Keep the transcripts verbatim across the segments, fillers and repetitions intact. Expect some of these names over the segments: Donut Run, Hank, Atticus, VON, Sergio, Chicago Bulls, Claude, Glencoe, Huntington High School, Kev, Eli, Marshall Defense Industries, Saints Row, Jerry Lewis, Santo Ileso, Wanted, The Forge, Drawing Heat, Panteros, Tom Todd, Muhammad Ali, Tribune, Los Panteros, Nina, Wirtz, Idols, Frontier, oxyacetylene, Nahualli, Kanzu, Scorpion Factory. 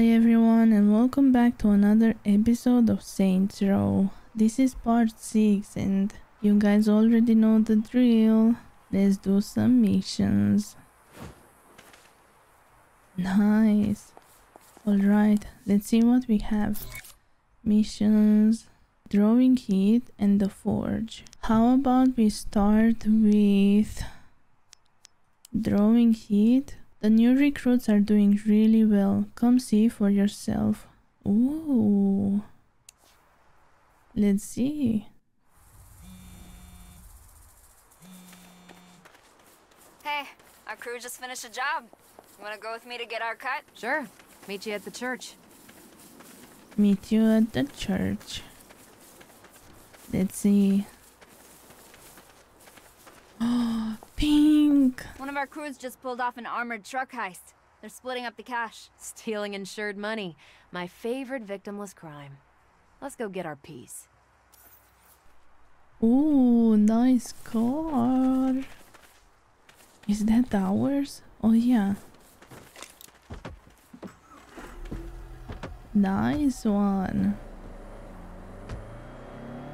Hi everyone, and welcome back to another episode of Saints Row. This is part six and you guys already know the drill. Let's do some missions. Nice. Alright, let's see what we have. Missions, Drawing Heat and the Forge. How about we start with Drawing Heat? The new recruits are doing really well. Come see for yourself. Ooh. Let's see. Hey, our crew just finished a job. You wanna go with me to get our cut? Sure. Meet you at the church. Meet you at the church. Let's see. Oh, pink! One of our crews just pulled off an armored truck heist. They're splitting up the cash. Stealing insured money. My favorite victimless crime. Let's go get our piece. Ooh, nice car. Is that ours? Oh yeah. Nice one.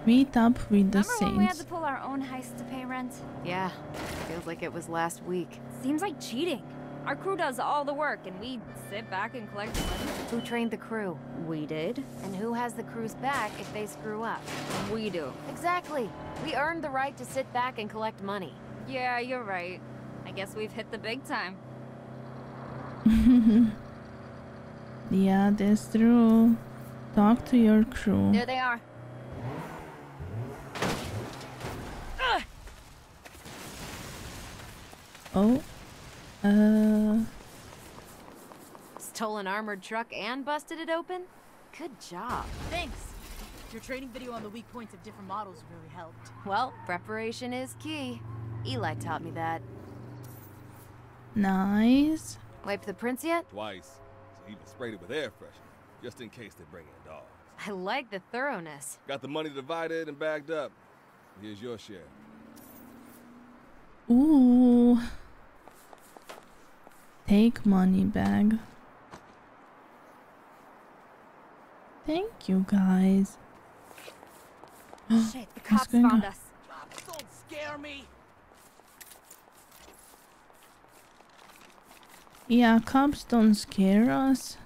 Meet up with the Remember Saints. Remember we had to pull our own heist to pay rent? Yeah, feels like it was last week. Seems like cheating. Our crew does all the work and we sit back and collect money. Who trained the crew? We did. And who has the crew's back if they screw up? We do. Exactly. We earned the right to sit back and collect money. Yeah, you're right. I guess we've hit the big time. Yeah, that's true. Talk to your crew. There they are. Oh, uh... stole an armored truck and busted it open? Good job. Thanks. Your training video on the weak points of different models really helped. Well, preparation is key. Eli taught me that. Nice. Wipe the prints yet? Twice. So even sprayed it with air freshener, just in case they bring in dogs. I like the thoroughness. Got the money divided and bagged up. Here's your share. Ooh. Take money bag. Thank you guys. Shit, the cops found us. Cops don't scare me. Yeah, cops don't scare us.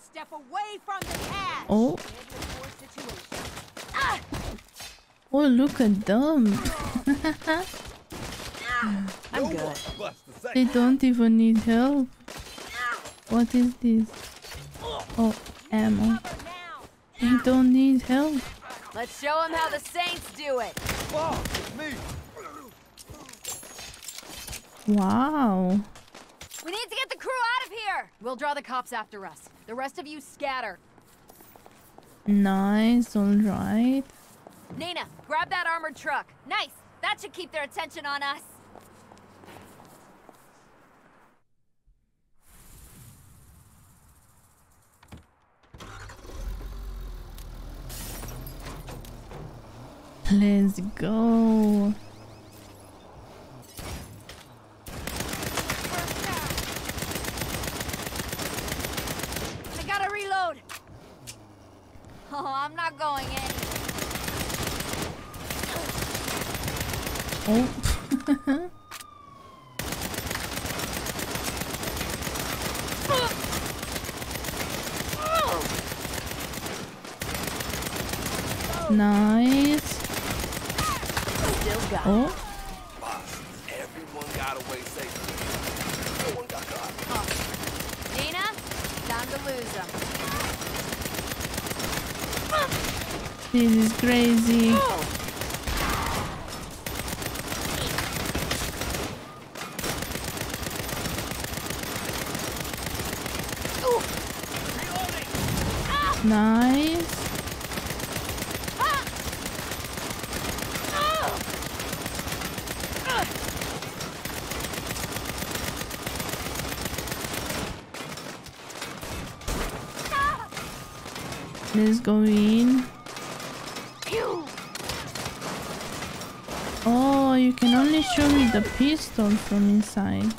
Step away from the cash. Oh. Ah! Oh, look at them. I'm good. They don't even need help. What is this? Oh, ammo. They don't need help. Let's show them how the Saints do it. Wow. We need to get the crew out of here. We'll draw the cops after us. The rest of you scatter. Nice. All right. Nina, grab that armored truck. Nice. That should keep their attention on us. Let's go. I gotta reload. Oh, I'm not going in. Oh. Nice. Oh. Everyone got away safely. No one got caught. Oh. Nina, time to lose them. This is crazy. Oh. Nice. Let's go in. Oh, you can only show me the pistol from inside.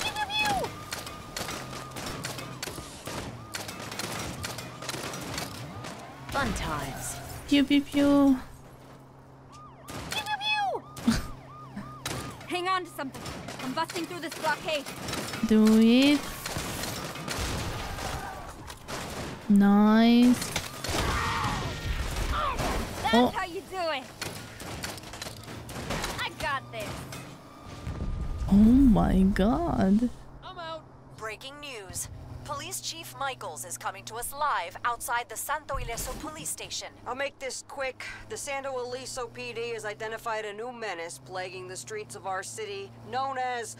Pew pew pew. Pew pew pew! Hang on to something. I'm busting through this blockade. Do it. Nice. That's oh. how you do it. I got this. Oh my god. I'm out. Breaking news. Police Chief Michaels is coming to us live outside the Santo Ileso police station. I'll make this quick. The Santo Ileso P D has identified a new menace plaguing the streets of our city, known as...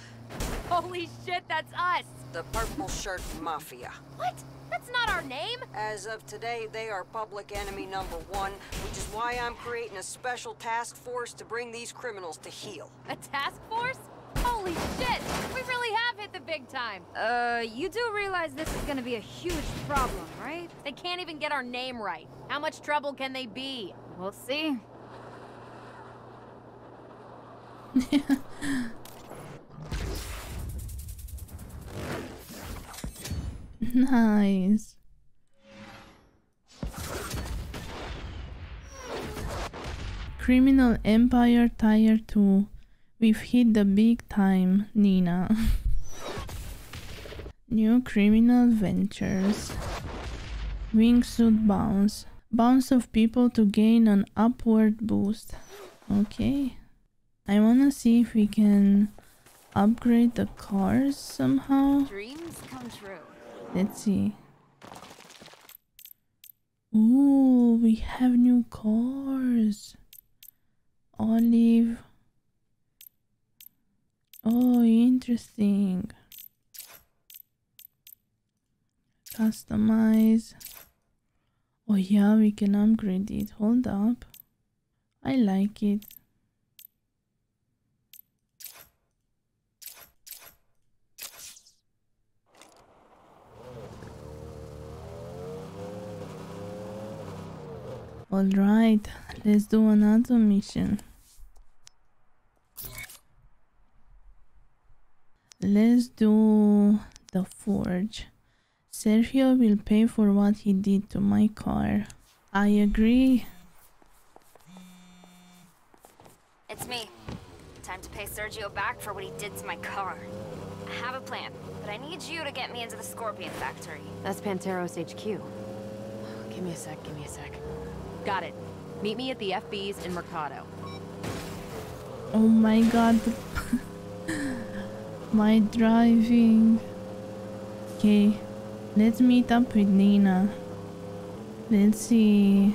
Holy shit, that's us! The Purple Shirt Mafia. What? That's not our name? As of today, they are public enemy number one, which is why I'm creating a special task force to bring these criminals to heel. A task force? Holy shit! We really have hit the big time! Uh, you do realize this is gonna be a huge problem, right? They can't even get our name right. How much trouble can they be? We'll see. Nice. Criminal Empire Tier two. We've hit the big time, Nina. New criminal ventures. Wingsuit bounce. Bounce of people to gain an upward boost. Okay. I wanna see if we can upgrade the cars somehow. Dreams come true. Let's see. Ooh, we have new cars. Olive. Oh, interesting. Customize. Oh yeah, we can upgrade it. Hold up. I like it. Alright, let's do another mission. Let's do the forge. Sergio will pay for what he did to my car. I agree. It's me. Time to pay Sergio back for what he did to my car. I have a plan, but I need you to get me into the Scorpion Factory. That's Panteros H Q. Give me a sec, give me a sec. Got it. Meet me at the F B's in Mercado. Oh my god. My driving. Okay. Let's meet up with Nina. Let's see.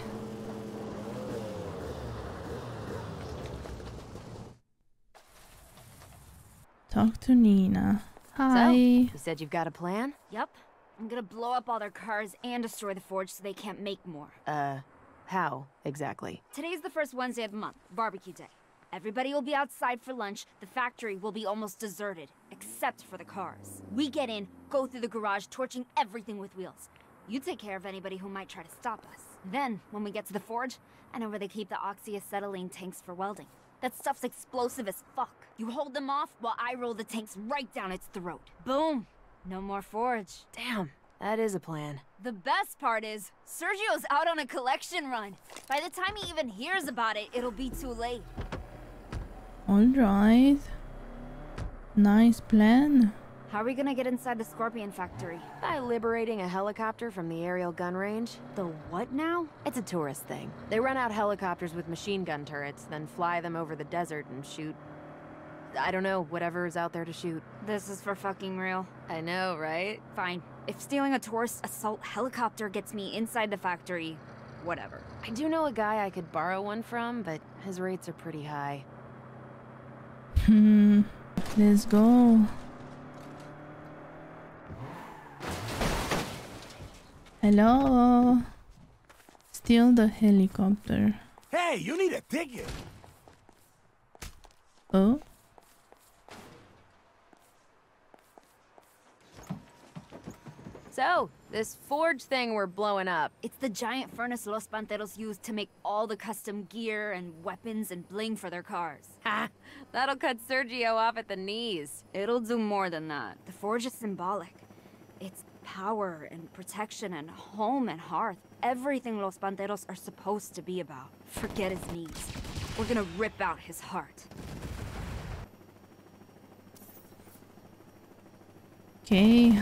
Talk to Nina. Hi. So, you said you've got a plan? Yep. I'm gonna blow up all their cars and destroy the forge so they can't make more. Uh... How, exactly? Today's the first Wednesday of the month, barbecue day. Everybody will be outside for lunch, the factory will be almost deserted, except for the cars. We get in, go through the garage, torching everything with wheels. You take care of anybody who might try to stop us. Then, when we get to the forge, I know where they keep the oxyacetylene tanks for welding. That stuff's explosive as fuck. You hold them off while I roll the tanks right down its throat. Boom! No more forge. Damn. That is a plan. The best part is, Sergio's out on a collection run. By the time he even hears about it, it'll be too late. Alright. Nice plan. How are we gonna get inside the Scorpion Factory? By liberating a helicopter from the aerial gun range. The what now? It's a tourist thing. They rent out helicopters with machine gun turrets, then fly them over the desert and shoot... I don't know, whatever is out there to shoot. This is for fucking real. I know, right? Fine. If stealing a tourist assault helicopter gets me inside the factory, whatever. I do know a guy I could borrow one from, but his rates are pretty high. Hmm. Let's go. Hello. Steal the helicopter. Hey, you need a ticket. Oh. So, this forge thing we're blowing up. It's the giant furnace Los Panteros use to make all the custom gear and weapons and bling for their cars. Ha! That'll cut Sergio off at the knees. It'll do more than that. The forge is symbolic. It's power and protection and home and hearth. everything Los Panteros are supposed to be about. Forget his needs. We're gonna rip out his heart. Okay,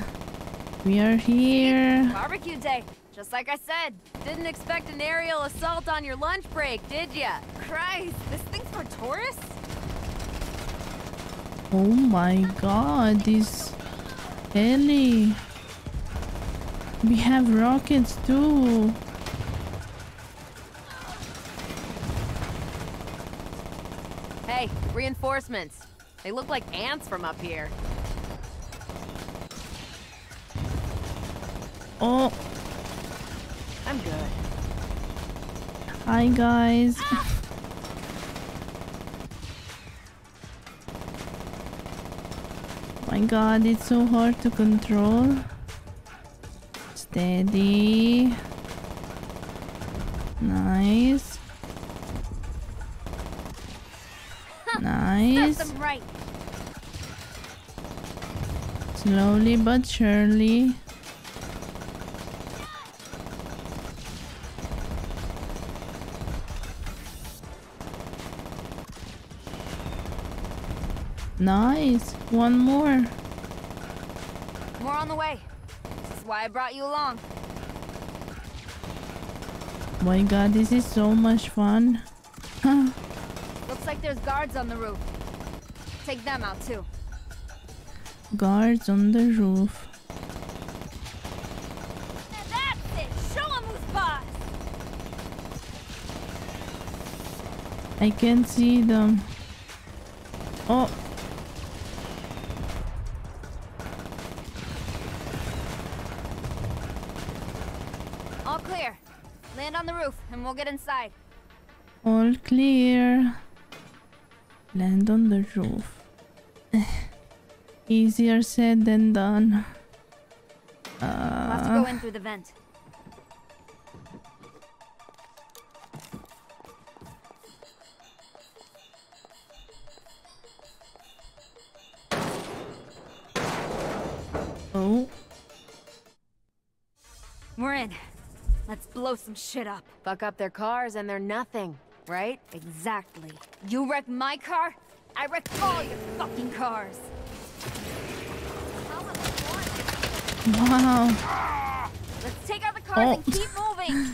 we are here. Barbecue day, just like I said. Didn't expect an aerial assault on your lunch break, did ya? Christ, this thing's for tourists? Oh my god, this Ellie. We have rockets too. Hey, reinforcements. They look like ants from up here. Oh. I'm good. Hi guys. Ah! My god, it's so hard to control. Steady. Nice. Nice. That's right. Slowly but surely. Nice. One more. More on the way. This is why I brought you along. My god, this is so much fun. Huh. Looks like there's guards on the roof. Take them out too. Guards on the roof. That's it. Show them who's boss. I can't see them. Oh. And we'll get inside. All clear. Land on the roof. Easier said than done. Uh, Let's go in through the vent. Oh. We're in. Let's blow some shit up. Fuck up their cars and they're nothing, right? Exactly. You wreck my car, I wreck all your fucking cars. Wow. Let's take out the cars oh. and keep moving.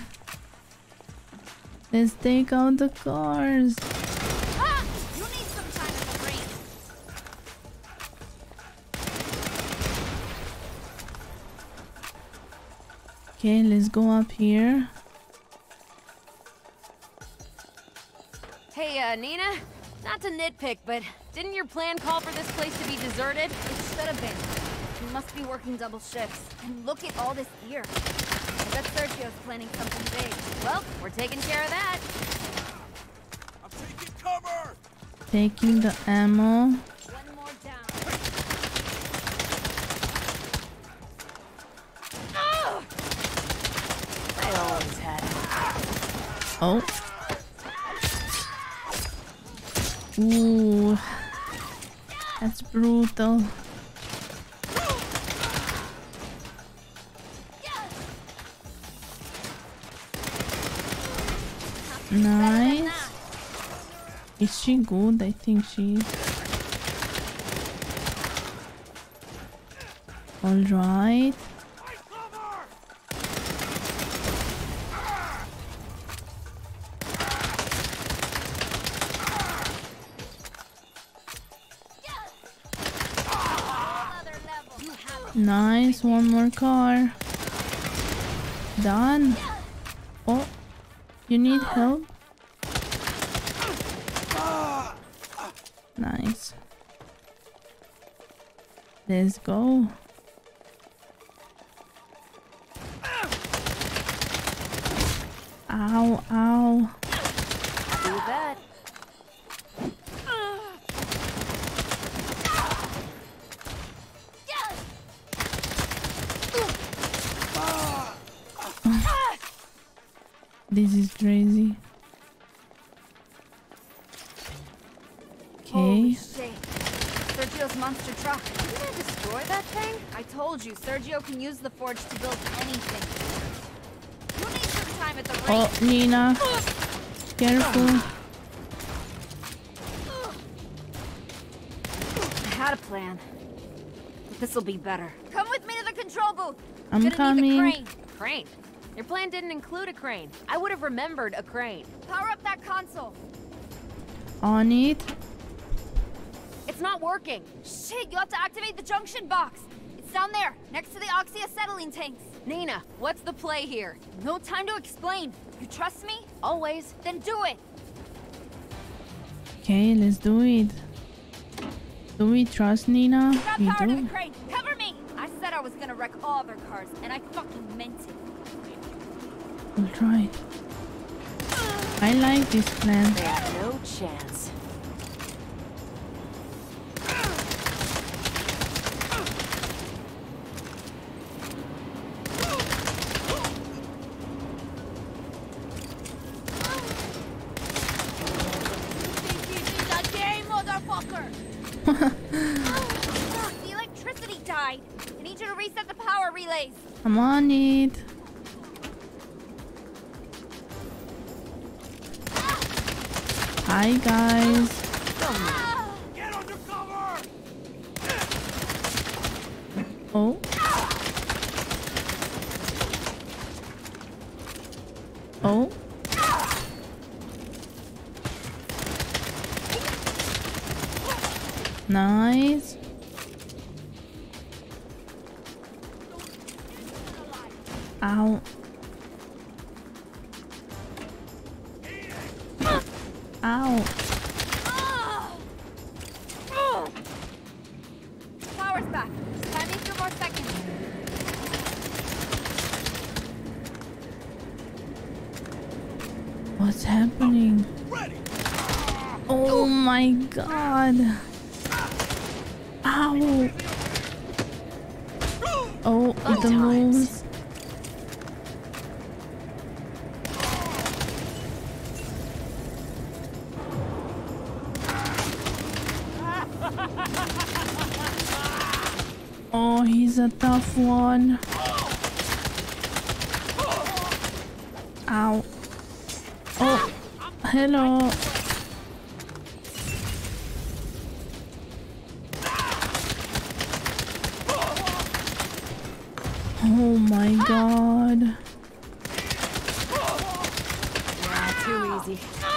Let's take out the cars. Ah, you need some time to breathe. Okay, let's go up here. Hey, uh, Nina, not to nitpick, but didn't your plan call for this place to be deserted? It should have been. You must be working double shifts. And look at all this gear. I bet Sergio's planning something big. Well, we're taking care of that. I'm taking cover! Taking the ammo. One more down. Oh! I always had it. Oh. Ooh, that's brutal. Nice. Is she good? I think she is. All right. Nice, one more car. Done. Oh, you need help? Nice. Let's go. Ow, ow. Do that. This is crazy. Okay. Holy shit. Sergio's monster truck. Didn't I destroy that thing? I told you, Sergio can use the forge to build anything. You need to time at the ring. Oh, Nina. Careful. I had a plan. This'll be better. Come with me to the control booth. I'm Gonna coming. Need the crane. A crane? Your plan didn't include a crane. I would have remembered a crane. Power up that console. On it. It's not working. Shit, you have to activate the junction box. It's down there, next to the oxyacetylene tanks. Nina, what's the play here? No time to explain. You trust me? Always. Then do it. Okay, let's do it. Do we trust Nina? Got power to the crane. Cover me! I said I was gonna wreck all their cars, and I fucking meant it. We'll try it. I like this plan. They have no chance. I'm on it. Hi guys. Get under cover. Oh. Oh. Nice. Ow. Ow. Power's back. I need two more seconds. What's happening? Oh my god. Ow. Oh, it moves. A tough one. Ow. Oh, hello. Oh my god. Yeah, too easy. Whoa.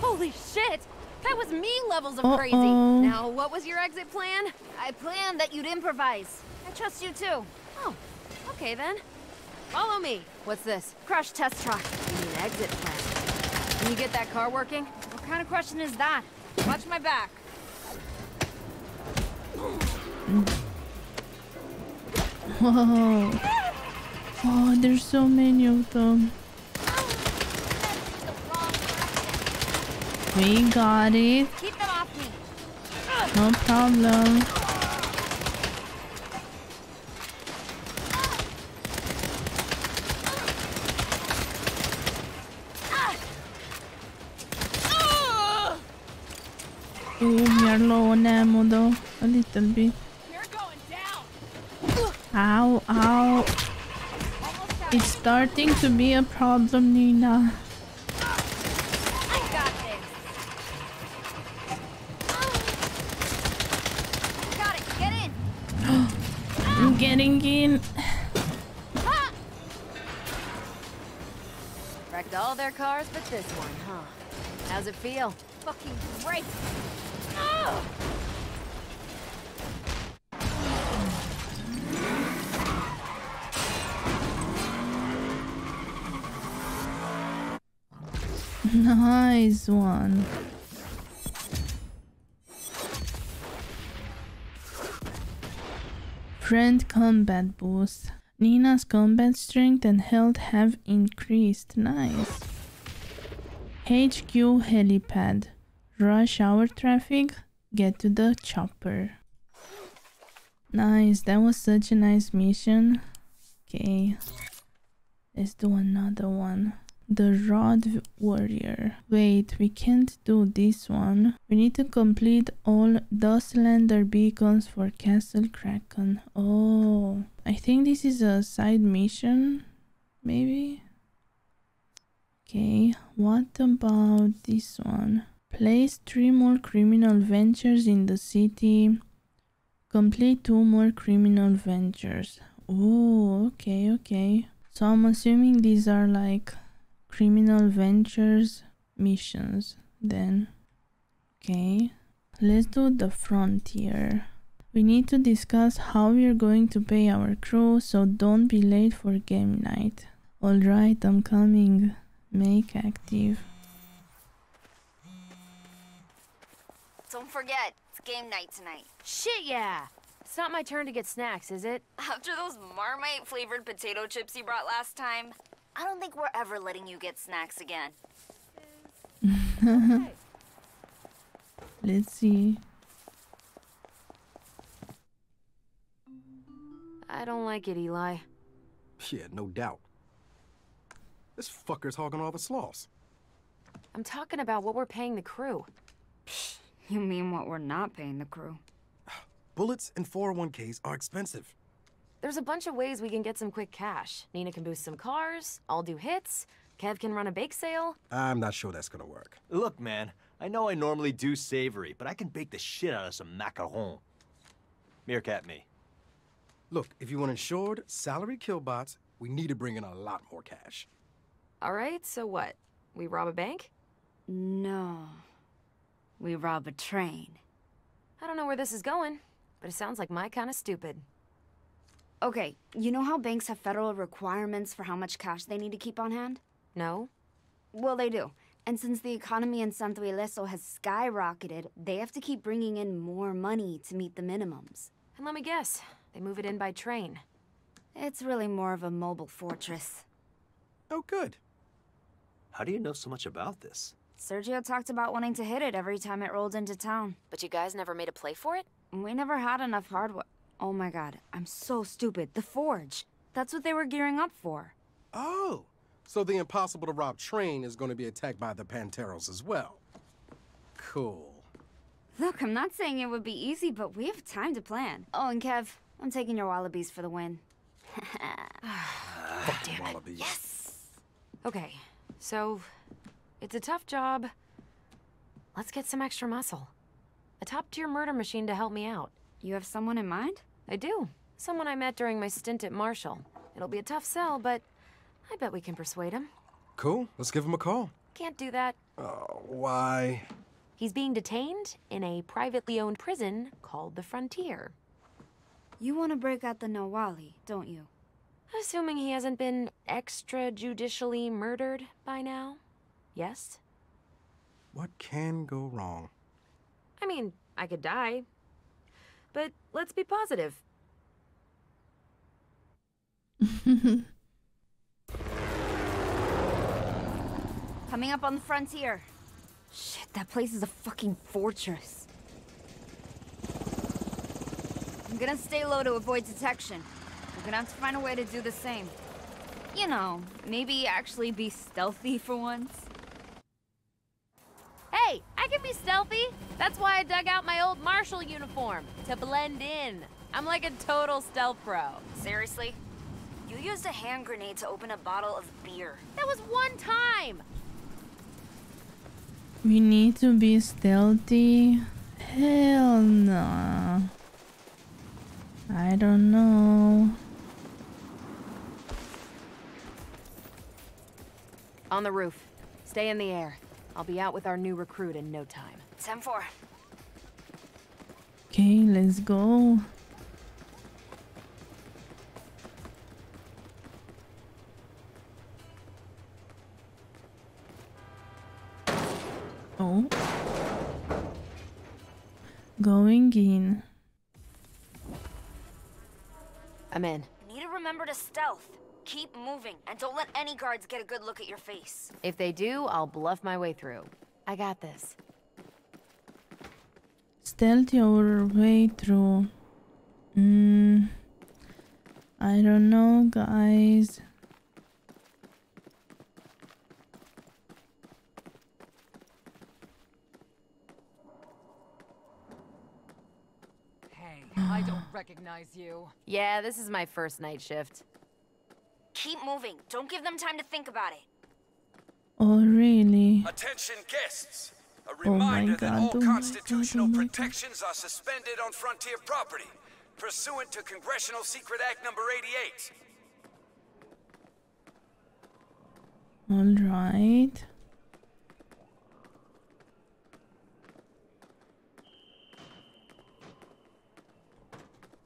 Holy shit! That was me levels of uh-oh. Crazy. Now, what was your exit plan? I planned that you'd improvise. I trust you too. Oh, okay then. Follow me. What's this? Crush test truck. You need an exit plan. Can you get that car working? What kind of question is that? Watch my back. Whoa. Oh, there's so many of them. We got it. Keep them off me. No problem. Oh, we are low on ammo though. A little bit. You're going down. Ow, ow. It's starting to be a problem, Nina. I got this. Got it. Get in. I'm getting in. Ah. Wrecked all their cars but this one, huh? How's it feel? Fucking great. Oh. Nice one. Friend combat boost. Nina's combat strength and health have increased. Nice. H Q helipad. Rush hour traffic. Get to the chopper. Nice. That was such a nice mission. Okay. Let's do another one. The Rod Warrior. Wait, we can't do this one. We need to complete all the Slender Beacons for Castle Kraken. Oh, I think this is a side mission, maybe? Okay, what about this one? Place three more criminal ventures in the city. Complete two more criminal ventures. Oh, okay, okay. So I'm assuming these are like criminal ventures missions then. Okay, let's do the Frontier. We need to discuss how we're going to pay our crew, so don't be late for game night. Alright, I'm coming. Make active. Don't forget, it's game night tonight. Shit yeah! It's not my turn to get snacks, is it? After those Marmite flavored potato chips you brought last time, I don't think we're ever letting you get snacks again. Let's see. I don't like it, Eli. Yeah, no doubt. This fucker's hogging all the sloths. I'm talking about what we're paying the crew. You mean what we're not paying the crew? Bullets and four oh one Ks are expensive. There's a bunch of ways we can get some quick cash. Nina can boost some cars, I'll do hits, Kev can run a bake sale. I'm not sure that's gonna work. Look, man, I know I normally do savory, but I can bake the shit out of some macaron. Meerkat me. Look, if you want insured, salary kill bots, we need to bring in a lot more cash. Alright, so what? We rob a bank? No. We rob a train. I don't know where this is going, but it sounds like my kind of stupid. Okay, you know how banks have federal requirements for how much cash they need to keep on hand? No. Well, they do. And since the economy in Santo Ileso has skyrocketed, they have to keep bringing in more money to meet the minimums. And let me guess, they move it in by train. It's really more of a mobile fortress. Oh, good. How do you know so much about this? Sergio talked about wanting to hit it every time it rolled into town. But you guys never made a play for it? We never had enough hardware. Oh my god, I'm so stupid. The Forge. That's what they were gearing up for. Oh, so the impossible to rob train is going to be attacked by the Panteros as well. Cool. Look, I'm not saying it would be easy, but we have time to plan. Oh, and Kev, I'm taking your wallabies for the win. Fuck the wallabies. Yes! Okay, so it's a tough job. Let's get some extra muscle. A top-tier murder machine to help me out. You have someone in mind? I do. Someone I met during my stint at Marshall. It'll be a tough sell, but I bet we can persuade him. Cool. Let's give him a call. Can't do that. Oh, why? He's being detained in a privately owned prison called the Frontier. You want to break out the Nahualli, don't you? Assuming he hasn't been extrajudicially murdered by now? Yes? What can go wrong? I mean, I could die. But let's be positive. Coming up on the Frontier. Shit, that place is a fucking fortress. I'm gonna stay low to avoid detection. We're gonna have to find a way to do the same. You know, maybe actually be stealthy for once. Hey, I can be stealthy. That's why I dug out my old Marshall uniform, to blend in. I'm like a total stealth pro. Seriously? You used a hand grenade to open a bottle of beer. That was one time! We need to be stealthy? Hell no. I don't know. On the roof. Stay in the air. I'll be out with our new recruit in no time. ten four. Okay, let's go. Oh. Going in. I'm in. Need to remember to stealth. Keep moving, and don't let any guards get a good look at your face. If they do, I'll bluff my way through. I got this. Stealth your way through. Mm, I don't know, guys. Hey, I don't recognize you. Yeah, this is my first night shift. Keep moving. Don't give them time to think about it. Oh, really? Attention guests. A reminder oh that all oh constitutional God, oh protections God. are suspended on Frontier property, pursuant to Congressional Secret Act number eighty-eight. All right.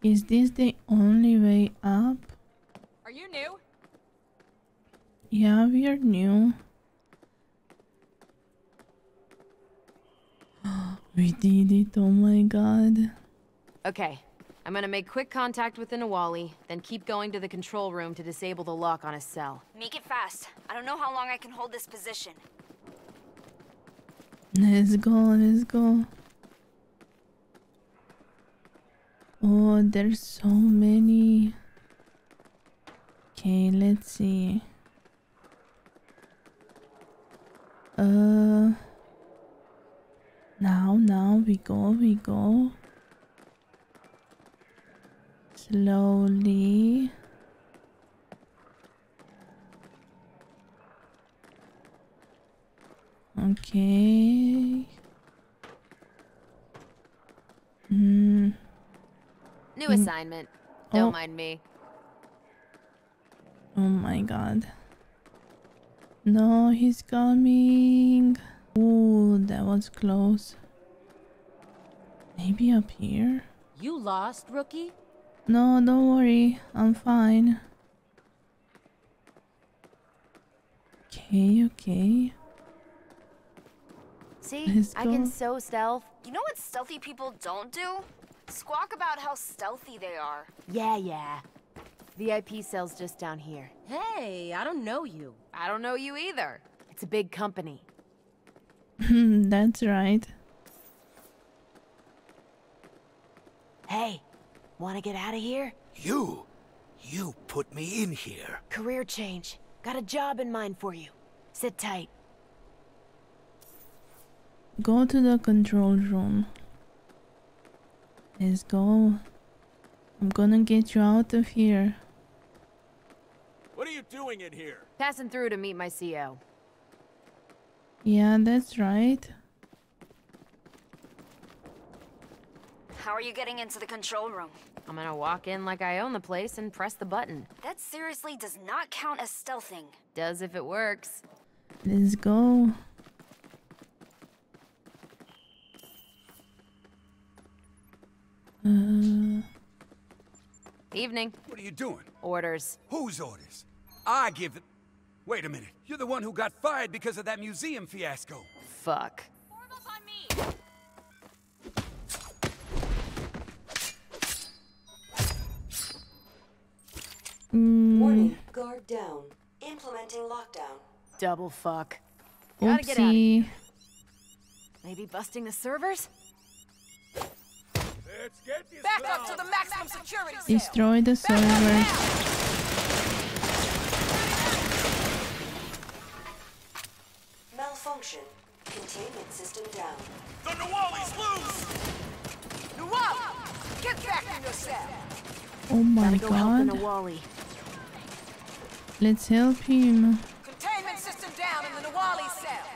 Is this the only way up? Are you new? Yeah, we are new. We did it, oh my god. Okay, I'm gonna make quick contact with the Nahualli, then keep going to the control room to disable the lock on his cell. Make it fast. I don't know how long I can hold this position. Let's go, let's go. Oh, there's so many. Okay, let's see. Uh, now, now we go, we go slowly. Okay. Mm. New assignment. Mm. Don't oh. mind me. Oh my god. No, he's coming. Oh, that was close. Maybe up here? You lost, rookie? No, don't worry. I'm fine. Okay, okay. See, I can so stealth. You know what stealthy people don't do? Squawk about how stealthy they are. Yeah, yeah. V I P cell's just down here. Hey, I don't know you. I don't know you either. It's a big company. That's right. Hey, wanna get out of here? You? You put me in here. Career change. Got a job in mind for you. Sit tight. Go to the control room. Let's go. I'm gonna get you out of here. What are you doing in here? Passing through to meet my C O. Yeah, that's right. How are you getting into the control room? I'm gonna walk in like I own the place and press the button. That seriously does not count as stealthing. Does if it works. Let's go. Uh... Evening. What are you doing? Orders. Whose orders? I give it. Wait a minute. You're the one who got fired because of that museum fiasco. Fuck. Orbs on me. Mm. Warning. Guard down. Implementing lockdown. Double fuck. Oopsie. Gotta get out of here. Maybe busting the servers? Let's get this back down. Up to the maximum security. Destroy the servers. Malfunction. Containment system down. The Nahualli's loose. Nahualli, get back in your cell. Oh my go god. Let's help him. Containment system down in the Nahualli cell.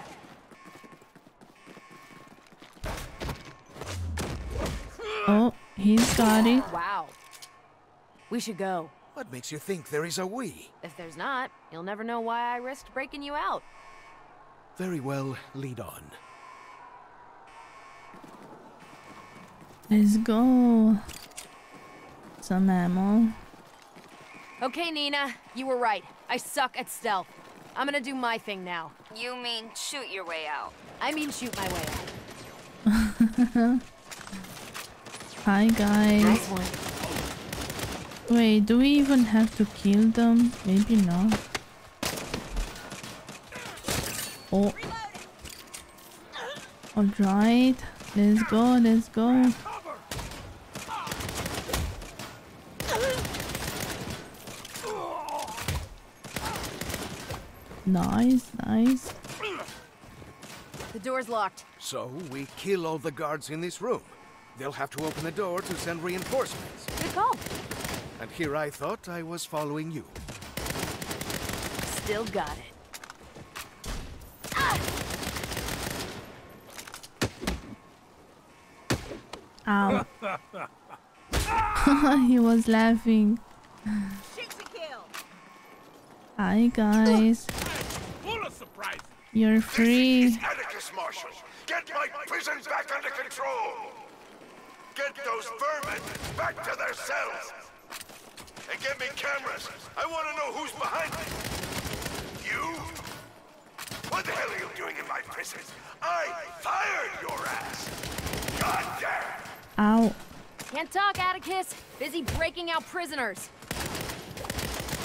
Oh, he's got it. Wow. We should go. What makes you think there is a we? If there's not, you'll never know why I risked breaking you out. Very well, lead on. Let's go. Some ammo. Okay, Nina, you were right. I suck at stealth. I'm gonna do my thing now. You mean shoot your way out? I mean shoot my way out. Hi guys. Nice one. Wait, do we even have to kill them? Maybe not. Oh. Alright. Let's go, let's go. Nice, nice. The door's locked. So we kill all the guards in this room. They'll have to open the door to send reinforcements. Good call. And here I thought I was following you. Still got it. Ah! Ow. He was laughing. Shoot to kill. Hi guys. You're free. This is Atticus, Marshall. Get my prison back under control. Get those vermin back to their cells. And get me cameras. I want to know who's behind me. You? What the hell are you doing in my prison? I fired your ass. God damn. Ow. Can't talk, Atticus. Busy breaking out prisoners.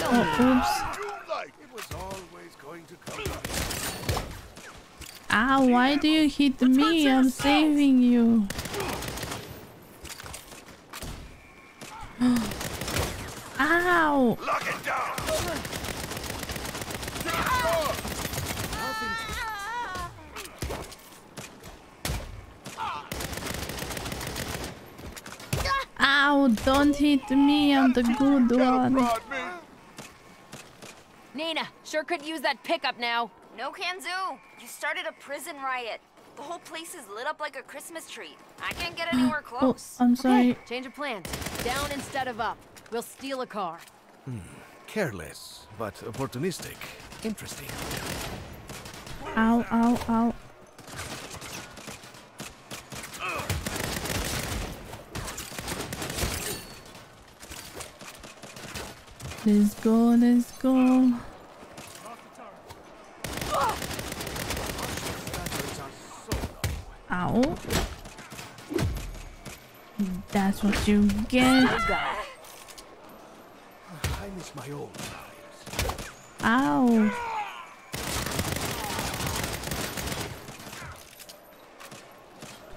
Oh, oops. It was always going to come up. Ow, why do you hit me? I'm saving you. Ow! Lock it down! Ow, don't hit me, I'm the good one. Nina, sure could use that pickup now. No, Kanzu. You started a prison riot. The whole place is lit up like a Christmas tree. I can't get anywhere close. Oh, I'm sorry. Okay. Change of plans. Down instead of up. We'll steal a car. Hmm. Careless, but opportunistic. Interesting. Ow, ow, ow. Let's go, let's go. Ow. That's what you get. My old lives. Ow.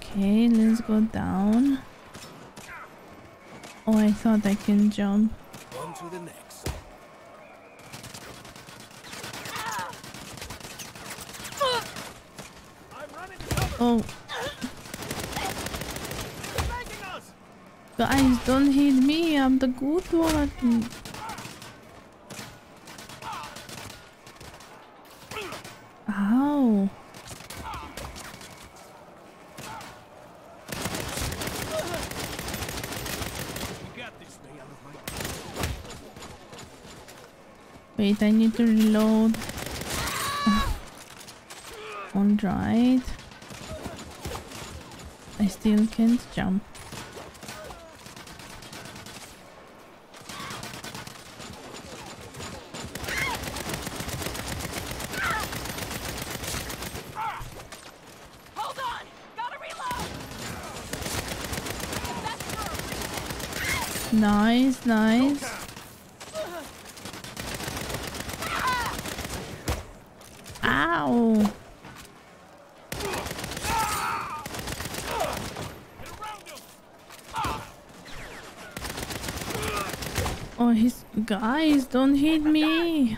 Okay, let's go down. Oh, I thought I can jump. On to the next. Oh. Guys, don't hit me. I'm the good one. Ow. Wait, I need to reload. Alright. I still can't jump. Nice, nice. Ow. Oh, he's... Guys, don't hit me.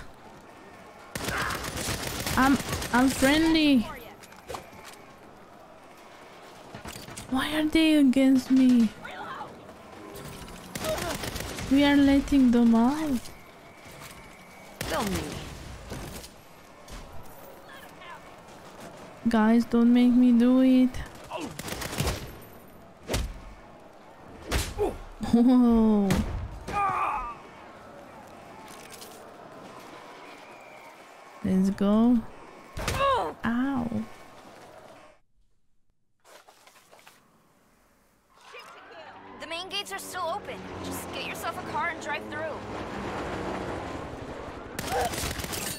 I'm... I'm friendly. Why are they against me? We are letting them out. Don't me. Guys, don't make me do it. Oh. Let's go. Ow. The main gates are still open. Just get yourself a car and drive through.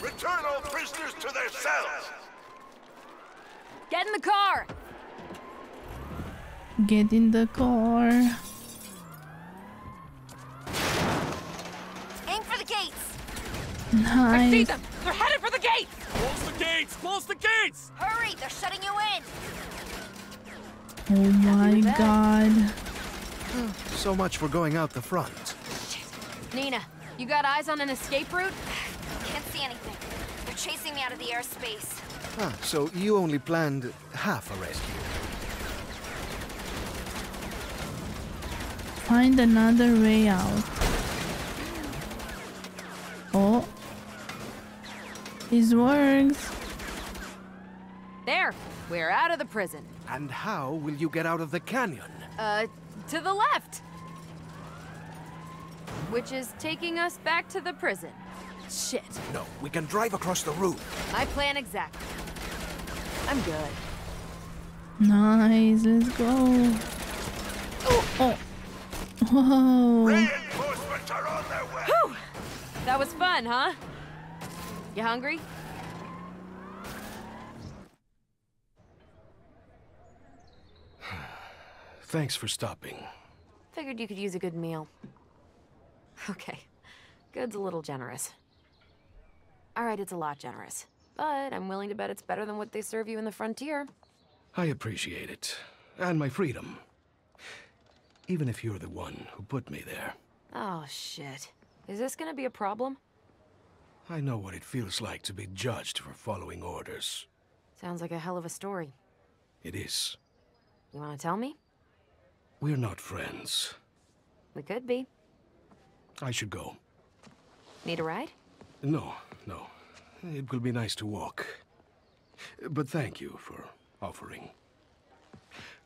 Return all prisoners to their cells. Get in the car. Get in the car. for the gates! Nice. I see them! They're headed for the gates! Close the gates! Close the gates! Hurry! They're shutting you in! Oh my god. So much for going out the front. Shit. Nina, you got eyes on an escape route? Can't see anything. They're chasing me out of the airspace. Ah, so you only planned half a rescue. Find another way out. Oh. This works. There. We're out of the prison. And how will you get out of the canyon? Uh, to the left. Which is taking us back to the prison. Shit. No, we can drive across the roof. My plan exactly. I'm good. Nice, let's go. Oh. Whoa. Reinforcements are on their way. Whew. That was fun, huh? You hungry? Thanks for stopping. Figured you could use a good meal. Okay. Good's a little generous. Alright, it's a lot generous. But I'm willing to bet it's better than what they serve you in the Frontier. I appreciate it. And my freedom. Even if you're the one who put me there. Oh, shit. Is this gonna be a problem? I know what it feels like to be judged for following orders. Sounds like a hell of a story. It is. You wanna tell me? We're not friends. We could be. I should go. Need a ride? No, no. It will be nice to walk. But thank you for offering.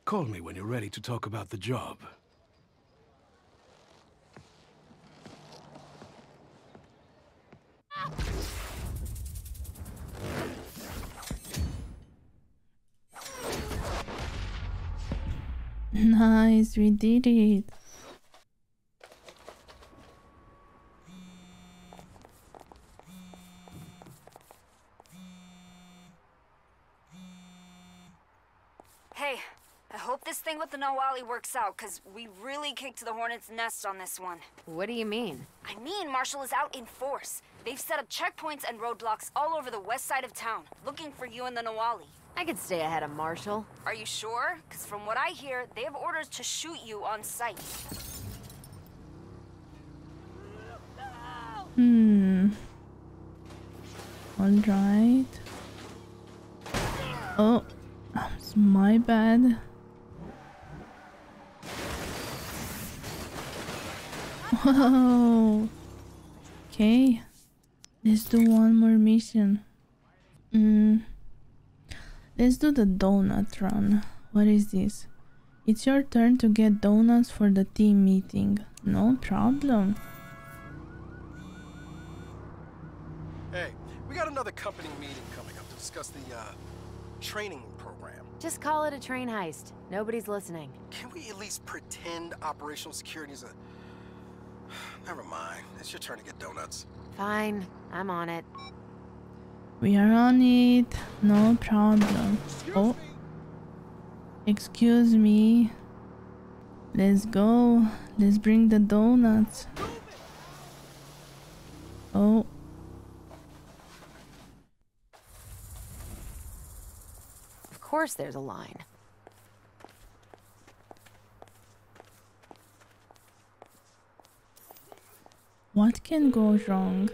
Call me when you're ready to talk about the job. Nice, we did it. Hey, I hope this thing with the Nahualli works out, because we really kicked the hornet's nest on this one. What do you mean? I mean, Marshall is out in force. They've set up checkpoints and roadblocks all over the west side of town, looking for you and the Nahualli. I could stay ahead of Marshall. Are you sure? Because from what I hear, they have orders to shoot you on sight. Hmm. All right. Oh, that's my bad. Whoa. Okay. Let's do one more mission. Hmm. Let's do the donut run. What is this? It's your turn to get donuts for the team meeting. No problem. Hey, we got another company meeting coming up to discuss the uh, training program. Just call it a train heist. Nobody's listening. Can we at least pretend operational security is a... Never mind. It's your turn to get donuts. Fine. I'm on it. We are on it, no problem. Oh, excuse me. Let's go. Let's bring the donuts. Oh. Of course there's a line. What can go wrong?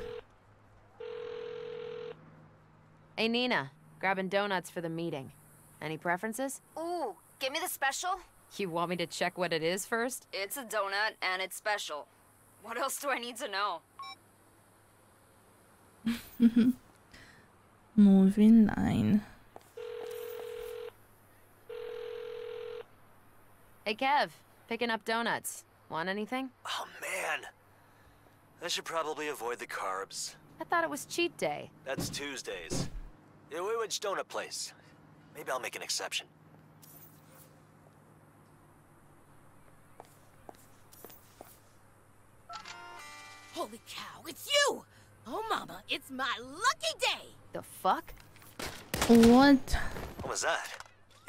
Hey, Nina. Grabbing donuts for the meeting. Any preferences? Ooh, give me the special. You want me to check what it is first? It's a donut, and it's special. What else do I need to know? Moving line. Hey, Kev. Picking up donuts. Want anything? Oh, man. I should probably avoid the carbs. I thought it was cheat day. That's Tuesdays. Yeah, we went to donut place. Maybe I'll make an exception. Holy cow, it's you! Oh, mama, it's my lucky day! The fuck? What? What was that?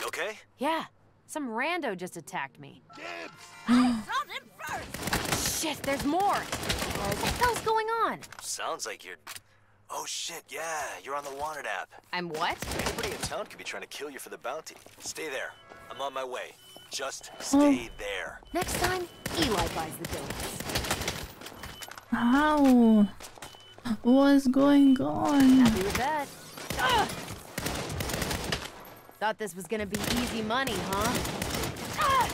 You okay? Yeah, some rando just attacked me. Dibs! I saw them first! Shit, there's more! What the hell's going on? on? Sounds like you're... Oh shit, yeah, you're on the Wanted app. I'm what? Everybody in town could be trying to kill you for the bounty. Stay there. I'm on my way. Just stay oh. there. Next time, Eli buys the donuts. How? What's going on? Happy with that. Ah! Thought this was gonna be easy money, huh? Ah!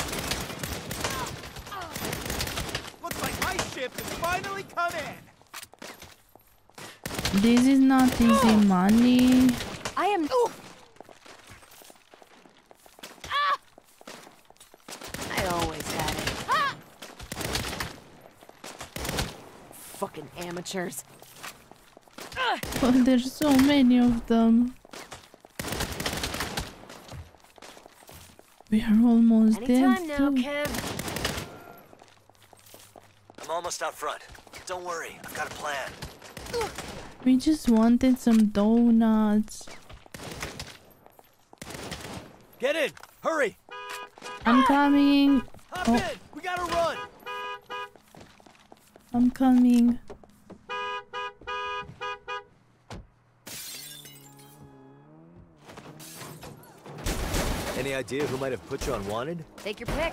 Looks like my shift has finally come in. This is not easy oh. money. I am. Ooh. Fucking amateurs. Well, there's so many of them. We are almost Anytime there. Now, Kev. I'm almost out front. Don't worry, I've got a plan. We just wanted some donuts. Get in, hurry! I'm coming. Hop oh. in, we gotta run. I'm coming. Any idea who might have put you on Wanted? Take your pick.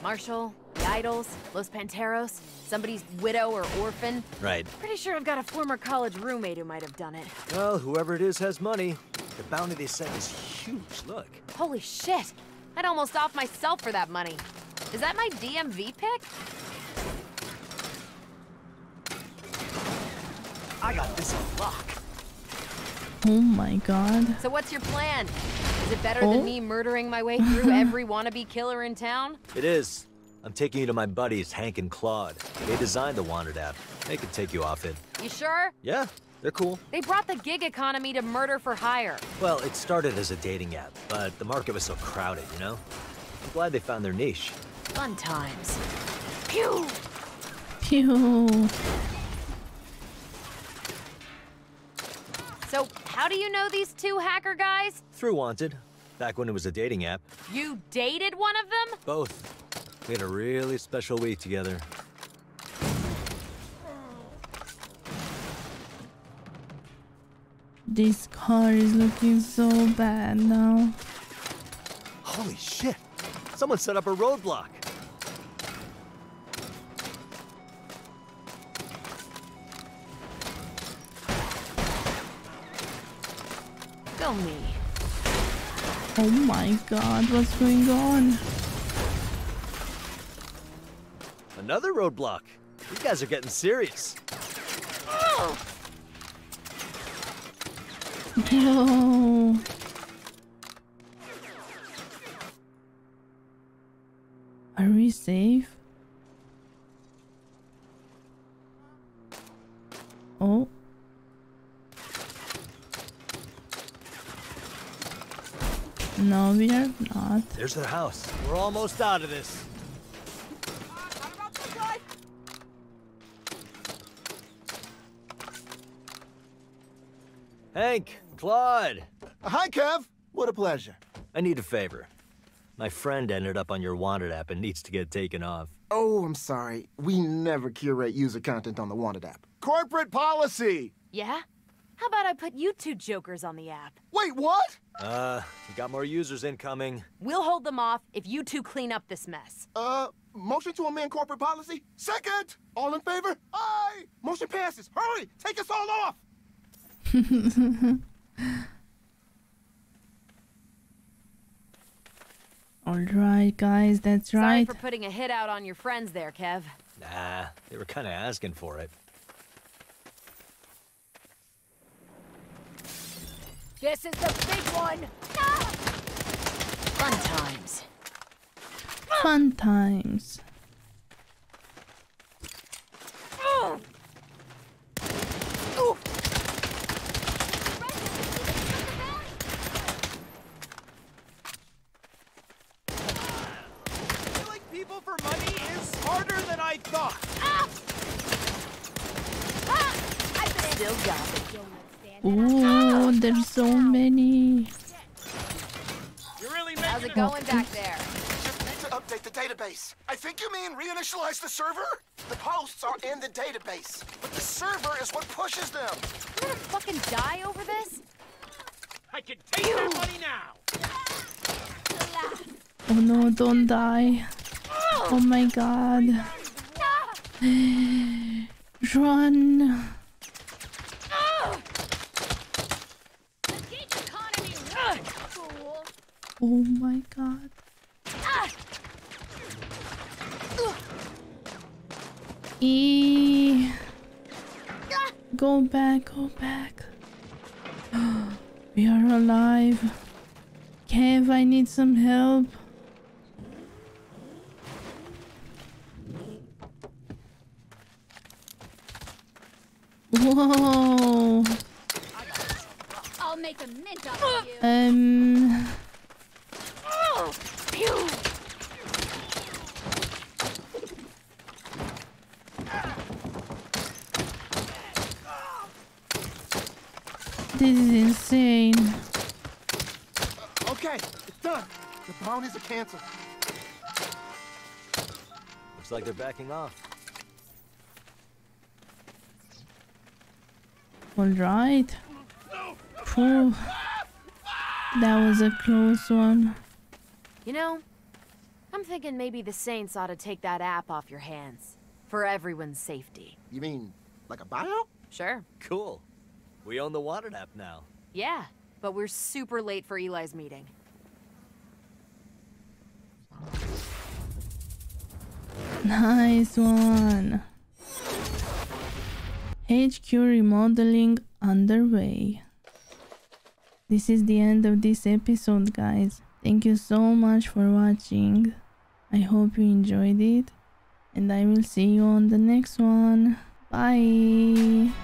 Marshall, the Idols, Los Panteros, somebody's widow or orphan. Right. Pretty sure I've got a former college roommate who might have done it. Well, whoever it is has money. The bounty they sent is huge, look. Holy shit. I'd almost off myself for that money. Is that my D M V pick? I got this on lock. Oh my god. So what's your plan? Is it better oh? than me murdering my way through every wannabe killer in town? It is. I'm taking you to my buddies, Hank and Claude. They designed the Wanted app. They could take you off it. You sure? Yeah, they're cool. They brought the gig economy to murder for hire. Well, it started as a dating app, but the market was so crowded, you know? I'm glad they found their niche. Fun times. Pew! Pew! So, how do you know these two hacker guys? Through Wanted, back when it was a dating app. You dated one of them? Both. We had a really special week together. This car is looking so bad now. Holy shit! Someone set up a roadblock. Me. Oh my god, what's going on? Another roadblock. These guys are getting serious. Oh. No. Are we safe? Oh. No, we are not. There's their house. We're almost out of this. Hank, Claude. Hi, Kev. What a pleasure. I need a favor. My friend ended up on your Wanted app and needs to get taken off. Oh, I'm sorry. We never curate user content on the Wanted app. Corporate policy! Yeah? How about I put you two jokers on the app? Wait, what? Uh, we got more users incoming. We'll hold them off if you two clean up this mess. Uh, motion to amend corporate policy? Second! All in favor? Aye! Motion passes. Hurry! Take us all off! Alright, guys, that's Sorry right. Sorry for putting a hit out on your friends there, Kev. Nah, they were kind of asking for it. This is the big one! No! Fun times. Fun times. Oh. Oh. Killing people for money is harder than I thought. Ah. Ah. I've been still got it. Ooh, there's so many. You're really How's it going back there? Uh, update the database. I think you mean reinitialize the server? The posts are in the database, but the server is what pushes them. You're gonna fucking die over this? I can take that money now! Oh no, don't die. Oh my god. Run. Oh my god. E. Go back, go back. We are alive. Kev, I need some help. Whoa. I'll make a mint out of you. Um. Oh. This is insane. Okay, it's done. The bounties are canceled. Looks like they're backing off. All right. Phew. That was a close one. You know, I'm thinking maybe the Saints ought to take that app off your hands. For everyone's safety. You mean, like a bio? Sure. Cool. We own the Wanted app now. Yeah, but we're super late for Eli's meeting. Nice one. H Q remodeling underway. This is the end of this episode, guys. Thank you so much for watching. I hope you enjoyed it, and I will see you on the next one. Bye.